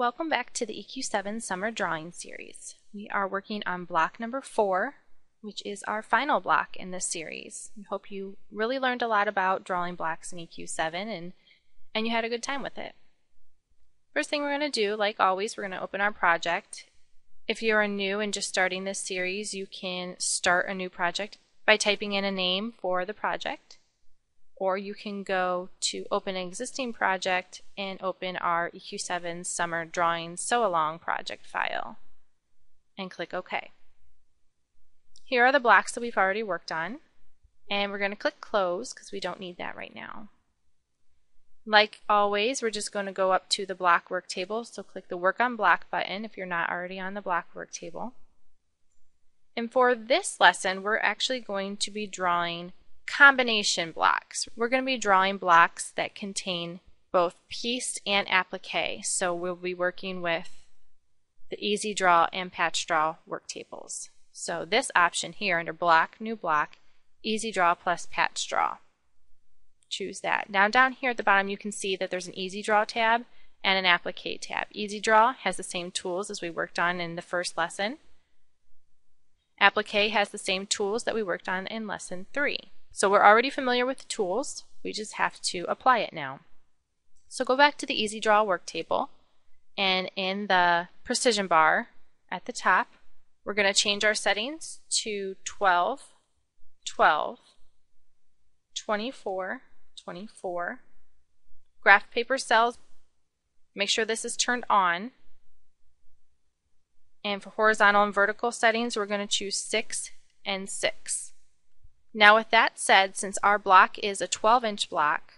Welcome back to the EQ7 Summer Drawing Series. We are working on block number 4, which is our final block in this series. We hope you really learned a lot about drawing blocks in EQ7 and you had a good time with it. First thing we're going to do, like always, we're going to open our project. If you are new and just starting this series, you can start a new project by typing in a name for the project, or you can go to open an existing project and open our EQ7 Summer Drawing Sew Along project file and click OK. Here are the blocks that we've already worked on, and we're going to click close because we don't need that right now. Like always, we're just going to go up to the block work table, so click the Work on Block button if you're not already on the block work table. And for this lesson, we're actually going to be drawing combination blocks. We're going to be drawing blocks that contain both piece and applique, so we'll be working with the EasyDraw and PatchDraw work tables. So this option here under Block, New Block, EasyDraw plus PatchDraw. Choose that. Now down here at the bottom you can see that there's an EasyDraw tab and an Applique tab. EasyDraw has the same tools as we worked on in the first lesson. Applique has the same tools that we worked on in lesson 3. So we're already familiar with the tools, we just have to apply it now. So go back to the EasyDraw work table, and in the precision bar at the top, we're going to change our settings to 12, 12, 24, 24. Graph paper cells, make sure this is turned on. And for horizontal and vertical settings, we're going to choose 6 and 6. Now with that said, since our block is a 12-inch block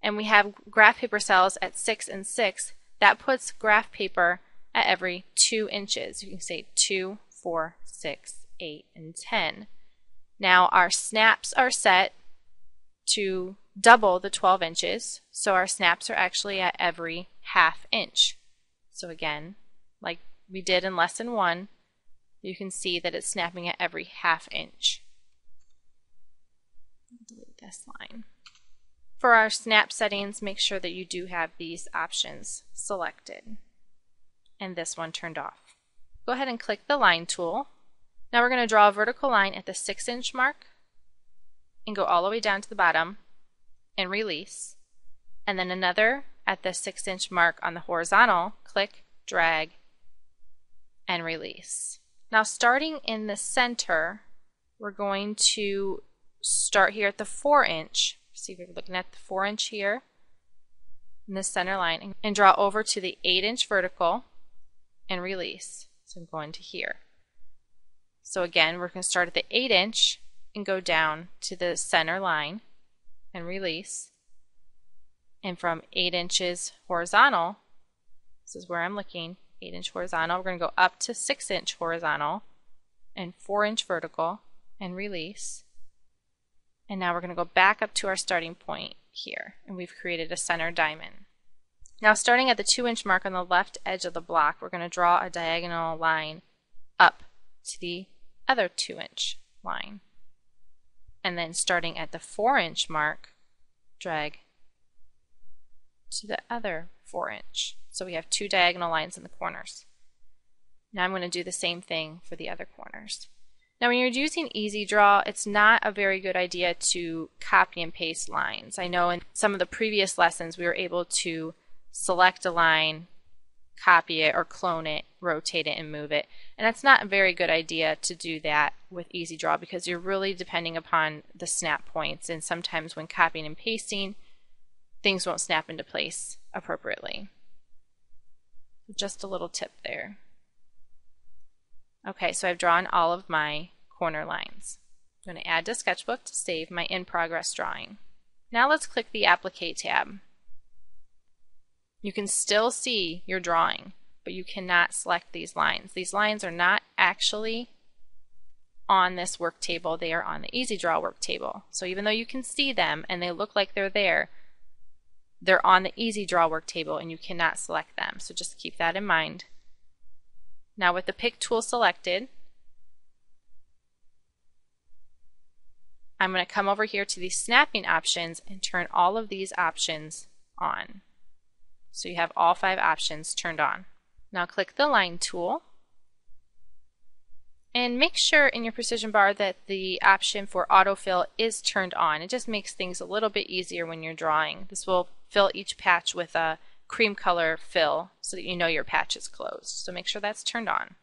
and we have graph paper cells at 6 and 6, that puts graph paper at every 2 inches. You can say 2, 4, 6, 8, and 10. Now our snaps are set to double the 12 inches, so our snaps are actually at every half inch. So again, like we did in lesson 1, you can see that it's snapping at every half inch. Delete this line. For our snap settings, make sure that you do have these options selected and this one turned off. Go ahead and click the line tool. Now we're going to draw a vertical line at the 6-inch mark and go all the way down to the bottom and release, and then another at the 6-inch mark on the horizontal. Click, drag, and release. Now starting in the center, we're going to start here at the 4-inch. See, we're looking at the 4-inch here in the center line, and draw over to the 8-inch vertical and release. So I'm going to here. So again, we're going to start at the 8-inch and go down to the center line and release. And from 8 inches horizontal, this is where I'm looking, 8-inch horizontal, we're going to go up to 6-inch horizontal and 4-inch vertical and release. And now we're going to go back up to our starting point here, and we've created a center diamond. Now starting at the 2-inch mark on the left edge of the block, we're going to draw a diagonal line up to the other 2-inch line. And then starting at the 4-inch mark, drag to the other 4-inch. So we have 2 diagonal lines in the corners. Now I'm going to do the same thing for the other corners. Now when you're using EasyDraw, it's not a very good idea to copy and paste lines. I know in some of the previous lessons we were able to select a line, copy it or clone it, rotate it and move it. And that's not a very good idea to do that with EasyDraw because you're really depending upon the snap points, and sometimes when copying and pasting, things won't snap into place appropriately. Just a little tip there. Okay, so I've drawn all of my corner lines. I'm going to add to Sketchbook to save my in-progress drawing. Now let's click the Applique tab. You can still see your drawing, but you cannot select these lines. These lines are not actually on this work table, they are on the EasyDraw work table. So even though you can see them and they look like they're there, they're on the EasyDraw work table and you cannot select them. So just keep that in mind. Now with the pick tool selected, I'm going to come over here to the snapping options and turn all of these options on. so you have all 5 options turned on. Now click the line tool and make sure in your precision bar that the option for autofill is turned on. It just makes things a little bit easier when you're drawing. This will fill each patch with a cream color fill so that you know your patch is closed. So make sure that's turned on.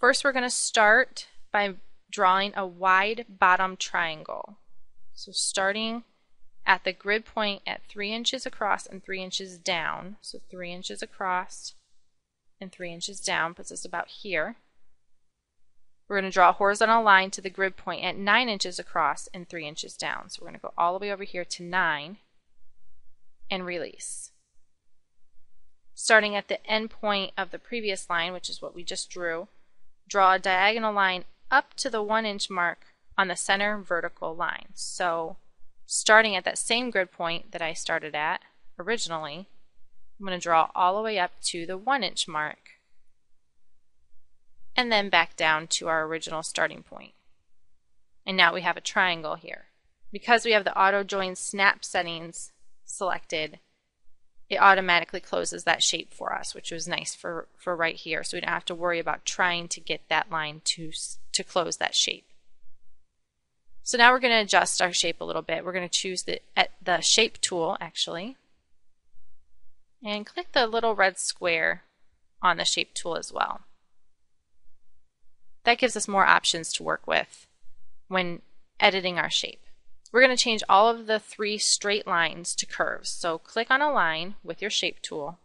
First, we're going to start by drawing a wide bottom triangle. So starting at the grid point at 3 inches across and 3 inches down. So 3 inches across and 3 inches down puts us about here. We're going to draw a horizontal line to the grid point at 9 inches across and 3 inches down. So we're going to go all the way over here to 9 and release. Starting at the end point of the previous line, which is what we just drew, draw a diagonal line up to the 1-inch mark on the center vertical line. So starting at that same grid point that I started at originally, I'm going to draw all the way up to the 1-inch mark and then back down to our original starting point. And now we have a triangle here. Because we have the auto join snap settings selected, it automatically closes that shape for us, which was nice for right here, so we don't have to worry about trying to get that line to close that shape. So now we're going to adjust our shape a little bit. We're going to choose the shape tool actually, and click the little red square on the shape tool as well. That gives us more options to work with when editing our shape. We're going to change all of the 3 straight lines to curves. So click on a line with your shape tool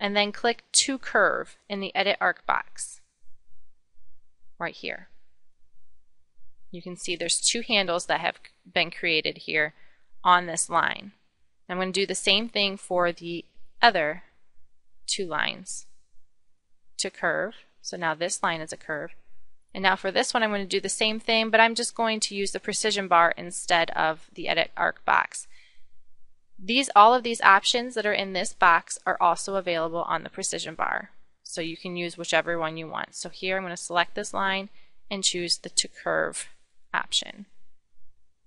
and then click to curve in the edit arc box right here. You can see there's 2 handles that have been created here on this line. I'm going to do the same thing for the other 2 lines to curve. So now this line is a curve. And now for this one, I'm going to do the same thing, but I'm just going to use the precision bar instead of the edit arc box. All of these options that are in this box are also available on the precision bar. So you can use whichever one you want. So here I'm going to select this line and choose the to curve option.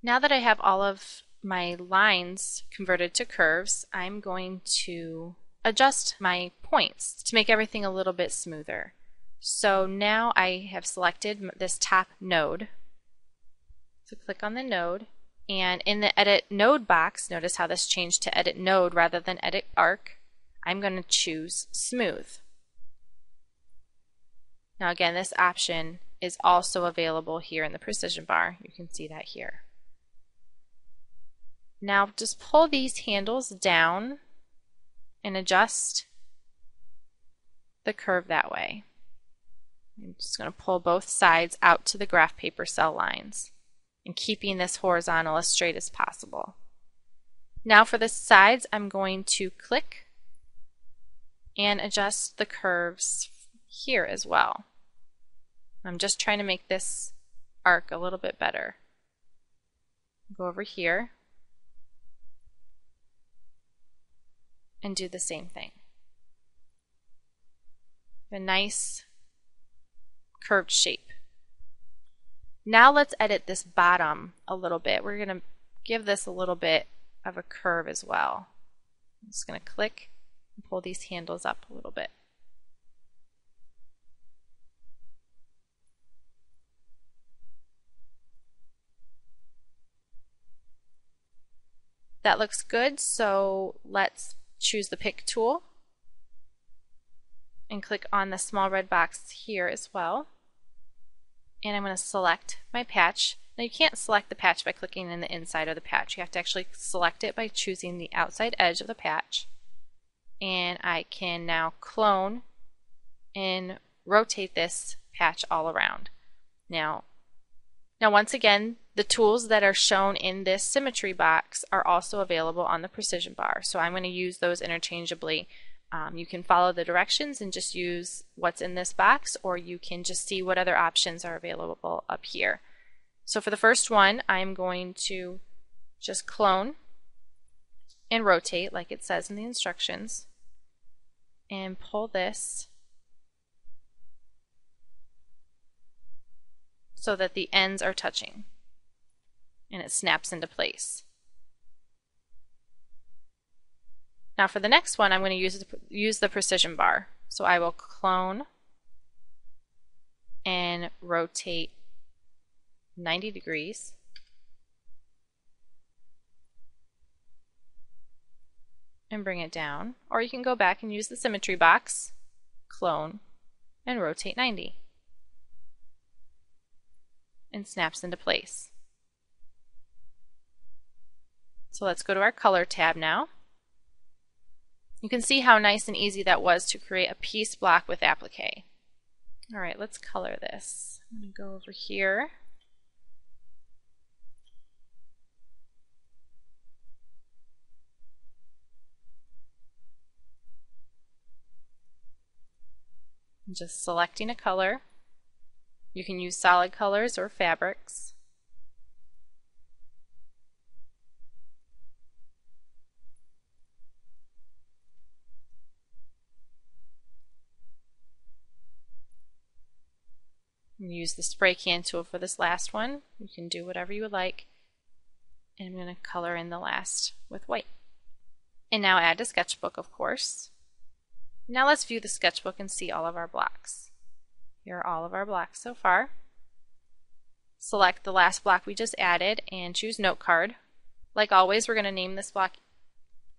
Now that I have all of my lines converted to curves, I'm going to adjust my points to make everything a little bit smoother. So now I have selected this top node. So click on the node, and in the edit node box, notice how this changed to edit node rather than edit arc. I'm going to choose smooth. Now again, this option is also available here in the precision bar. You can see that here. Now just pull these handles down and adjust the curve that way. I'm just going to pull both sides out to the graph paper cell lines and keeping this horizontal as straight as possible. Now for the sides, I'm going to click and adjust the curves here as well. I'm just trying to make this arc a little bit better. Go over here and do the same thing. A nice curved shape. Now let's edit this bottom a little bit. We're going to give this a little bit of a curve as well. I'm just going to click and pull these handles up a little bit. That looks good, so let's choose the pick tool and click on the small red box here as well. And I'm going to select my patch. Now you can't select the patch by clicking in the inside of the patch. You have to actually select it by choosing the outside edge of the patch. And I can now clone and rotate this patch all around. Now once again, the tools that are shown in this symmetry box are also available on the precision bar. So I'm going to use those interchangeably. You can follow the directions and just use what's in this box, or you can just see what other options are available up here. So for the first one, I'm going to just clone and rotate like it says in the instructions and pull this so that the ends are touching and it snaps into place. Now for the next one, I'm going to use the precision bar. So I will clone and rotate 90 degrees. And bring it down. Or you can go back and use the symmetry box, clone, and rotate 90. And snaps into place. So let's go to our color tab now. You can see how nice and easy that was to create a piece block with applique. Alright, let's color this. I'm going to go over here. Just selecting a color. You can use solid colors or fabrics. Use the spray can tool for this last one. You can do whatever you would like. And I'm going to color in the last with white. And now add to sketchbook, of course. Now let's view the sketchbook and see all of our blocks. Here are all of our blocks so far. Select the last block we just added and choose note card. Like always, we're going to name this block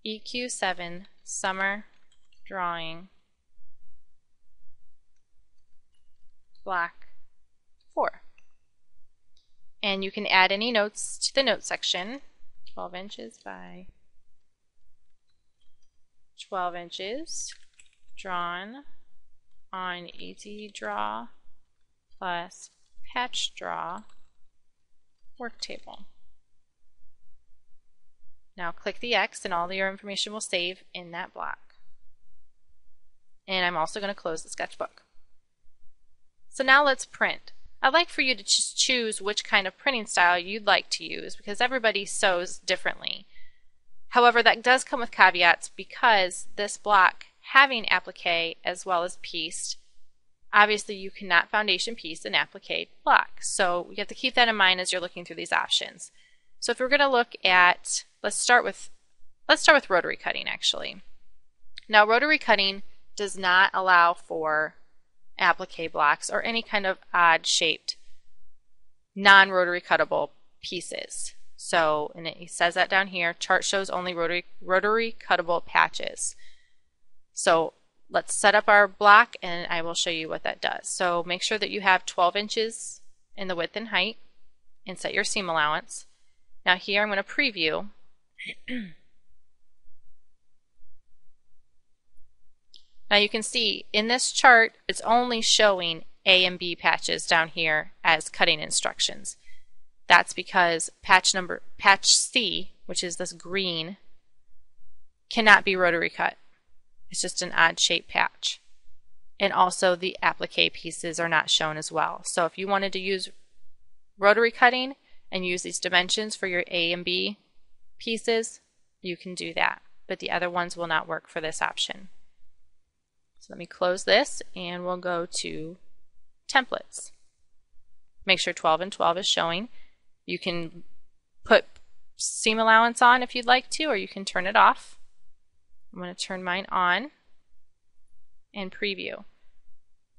EQ7 Summer Drawing Block 4. And you can add any notes to the note section. 12 inches by 12 inches. Drawn on EasyDraw plus PatchDraw work table. Now click the X and all your information will save in that block. And I'm also going to close the sketchbook. So now let's print. I'd like for you to just choose which kind of printing style you'd like to use because everybody sews differently. However, that does come with caveats because this block having applique as well as pieced. Obviously you cannot foundation piece an applique block, so you have to keep that in mind as you're looking through these options. So if we're going to look at, let's start with rotary cutting actually. Now rotary cutting does not allow for applique blocks or any kind of odd shaped non-rotary cuttable pieces. So, and it says that down here, chart shows only rotary cuttable patches. So let's set up our block and I will show you what that does. So make sure that you have 12 inches in the width and height and set your seam allowance. Now here I'm going to preview. Now you can see in this chart it's only showing A and B patches down here as cutting instructions. That's because patch C, which is this green, cannot be rotary cut. It's just an odd shaped patch. And also the applique pieces are not shown as well. So if you wanted to use rotary cutting and use these dimensions for your A and B pieces, you can do that. But the other ones will not work for this option. So let me close this and we'll go to templates. Make sure 12 and 12 is showing. You can put seam allowance on if you'd like to, or you can turn it off. I'm going to turn mine on and preview.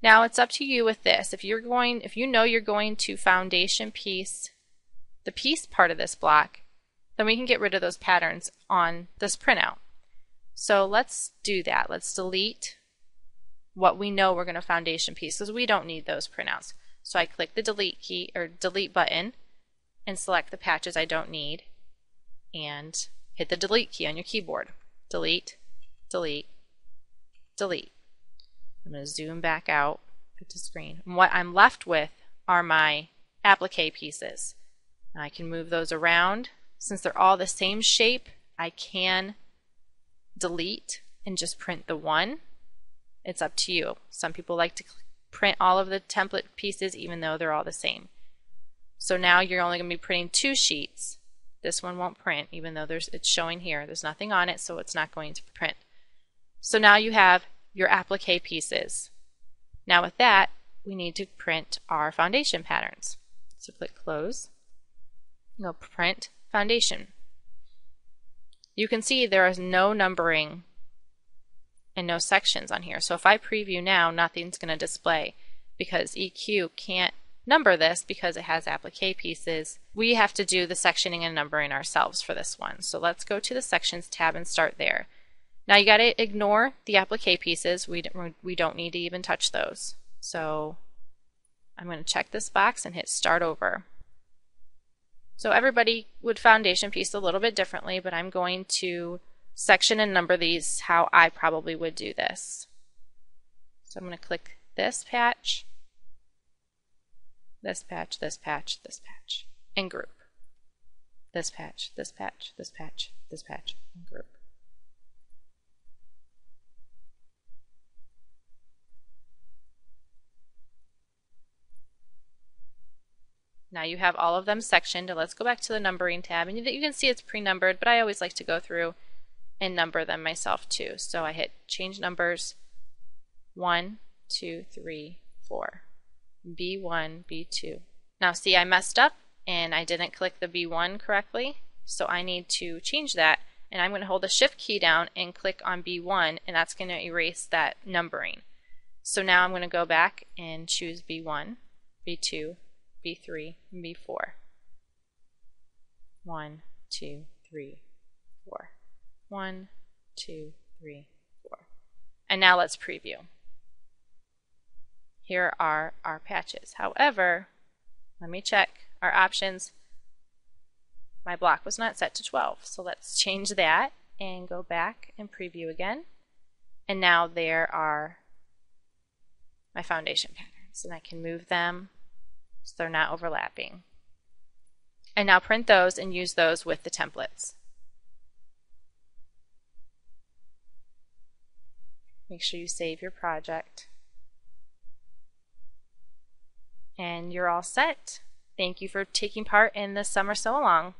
Now it's up to you with this. If you know you're going to foundation piece the piece part of this block, then we can get rid of those patterns on this printout. So let's do that. Let's delete what we know we're going to foundation piece because we don't need those printouts. So I click the delete key or delete button and select the patches I don't need and hit the delete key on your keyboard. Delete, delete, delete. I'm going to zoom back out to screen. And what I'm left with are my applique pieces. I can move those around. Since they're all the same shape, I can delete and just print the one. It's up to you. Some people like to print all of the template pieces even though they're all the same. So now you're only going to be printing two sheets. This one won't print even though it's showing here. There's nothing on it, so it's not going to print. So now you have your applique pieces. Now with that, we need to print our foundation patterns. So click close. Go print foundation. You can see there is no numbering and no sections on here. So if I preview now, nothing's going to display because EQ can't number this because it has applique pieces. We have to do the sectioning and numbering ourselves for this one. So let's go to the sections tab and start there. Now you got to ignore the applique pieces. We don't need to even touch those. So I'm going to check this box and hit start over. So everybody would foundation piece a little bit differently, but I'm going to section and number these how I probably would do this. So I'm going to click this patch, this patch, this patch, this patch, and group. This patch, this patch, this patch, this patch, and group. Now you have all of them sectioned. Let's go back to the numbering tab, and you can see it's pre-numbered, but I always like to go through and number them myself too. So I hit change numbers 1, 2, 3, 4, B1, B2. Now see, I messed up and I didn't click the B1 correctly, so I need to change that, and I'm going to hold the shift key down and click on B1, and that's going to erase that numbering. So now I'm going to go back and choose B1, B2, B3, and B4. 1, 2, 3, 4. 1, 2, 3, 4. And now let's preview. Here are our patches. However, let me check our options. My block was not set to 12, so let's change that and go back and preview again. And now there are my foundation patterns, and I can move them so they're not overlapping. And now print those and use those with the templates. Make sure you save your project. And you're all set. Thank you for taking part in the Summer Sew Along.